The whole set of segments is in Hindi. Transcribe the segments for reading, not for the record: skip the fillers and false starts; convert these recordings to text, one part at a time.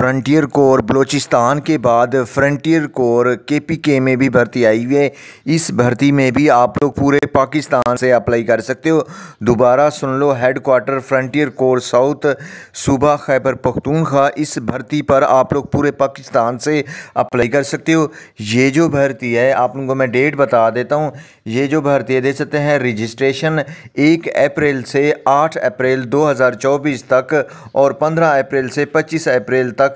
फ्रंटियर कोर बलूचिस्तान के बाद फ्रंटियर कोर KPK में भी भर्ती आई हुई है। इस भर्ती में भी आप लोग पूरे पाकिस्तान से अप्लाई कर सकते हो। दोबारा सुन लो, head quarter frontier corps south सूबा खैबर पख्तूनख्वा। इस भर्ती पर आप लोग पूरे पाकिस्तान से अप्लाई कर सकते हो। ये जो भर्ती है आप लोगों को मैं डेट बता देता हूँ। ये जो भर्ती है देख सकते हैं, रजिस्ट्रेशन 1 अप्रैल से 8 अप्रैल 2024 तक और 15 अप्रैल से 25 अप्रैल तक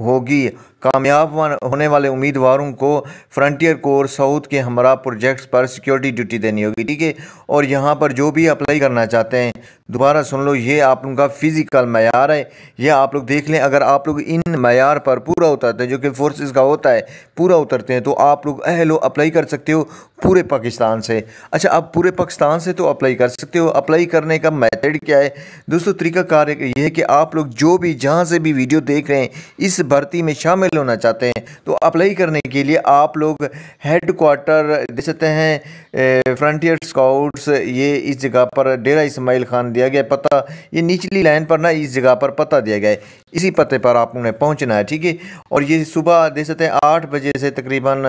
होगी। कामयाब होने वाले उम्मीदवारों को फ्रंटियर कोर साउथ के हमरा प्रोजेक्ट्स पर सिक्योरिटी ड्यूटी देनी होगी, ठीक है। और यहाँ पर जो भी अप्लाई करना चाहते हैं, दोबारा सुन लो, ये आप लोगों का फिज़िकल मैार है, ये आप लोग देख लें। अगर आप लोग इन मैार पर पूरा उतरते हैं, जो कि फोर्सेस का होता है, पूरा उतरते हैं तो आप लोग अहलो अप्लाई कर सकते हो पूरे पाकिस्तान से। अच्छा, आप पूरे पाकिस्तान से तो अप्लाई कर सकते हो। अप्लाई करने का मैथड क्या है दोस्तों, तरीकाकार ये है कि आप लोग जो भी जहाँ से भी वीडियो देख रहे हैं, इस भर्ती में शामिल होना चाहते हैं तो अप्लाई करने के लिए आप लोग हेड क्वार्टर दे सकते हैं फ्रंटियर स्काउट्स, ये इस जगह पर डेरा इस्माइल खान दिया गया पता, ये निचली लाइन पर ना इस जगह पर पता दिया गया है, इसी पते पर आप उन्हें पहुंचना है, ठीक है। और ये सुबह दे सकते हैं 8 बजे से तकरीबन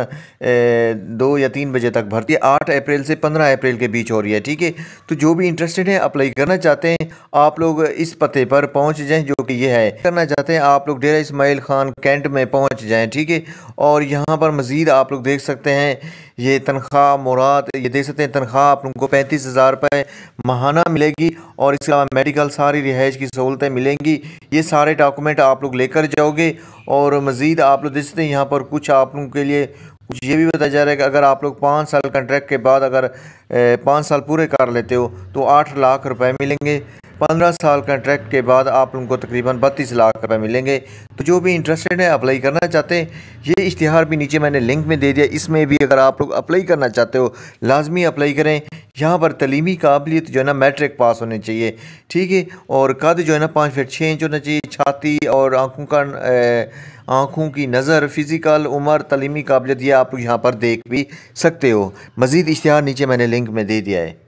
2 या 3 बजे तक भर्ती है। 8 अप्रैल से 15 अप्रैल के बीच हो रही है, ठीक है। तो जो भी इंटरेस्टेड है अप्लाई करना चाहते हैं आप लोग इस पते पर पहुँच जाएँ, जो कि ये है करना चाहते हैं आप लोग डेरा इस्माइल खान कैंट में पहुंच जाएं, ठीक है। और यहाँ पर मज़ीद आप लोग देख सकते हैं, ये तनख्वाह मुराद, ये देख सकते हैं तनख्वाह आप लोगों को 35,000 रुपये माहाना मिलेगी और इसके अलावा मेडिकल, सारी रिहाइश की सहूलतें मिलेंगी। ये सारे डॉक्यूमेंट आप लोग लेकर जाओगे। और मज़ीद आप लोग देख सकते हैं यहाँ पर कुछ आप लोगों के लिए कुछ ये भी बताया जा रहा है कि अगर आप लोग 5 साल कंट्रैक्ट के बाद अगर 5 साल पूरे कर लेते हो तो 8 लाख रुपये मिलेंगे। 15 साल कंट्रैक्ट के बाद आप लोगों को तकरीबन 32 लाख रुपये मिलेंगे। तो जो भी इंटरेस्टेड है अप्लाई करना चाहते हैं, ये इश्तिहार भी नीचे मैंने लिंक में दे दिया, इसमें भी अगर आप लोग अप्लाई करना चाहते हो लाजमी अप्लाई करें। यहाँ पर तलीमी काबिलियत जो है ना मैट्रिक पास होनी चाहिए, ठीक है। और कद जो है ना 5 फीट 6 इंच होना चाहिए, छाती और आँखों की नज़र, फिज़िकल, उम्र, तलीमी काबिलियत, ये आप लोग यहाँ पर देख भी सकते हो। मज़ीद इश्तिहार नीचे मैंने लिंक में दे दिया है।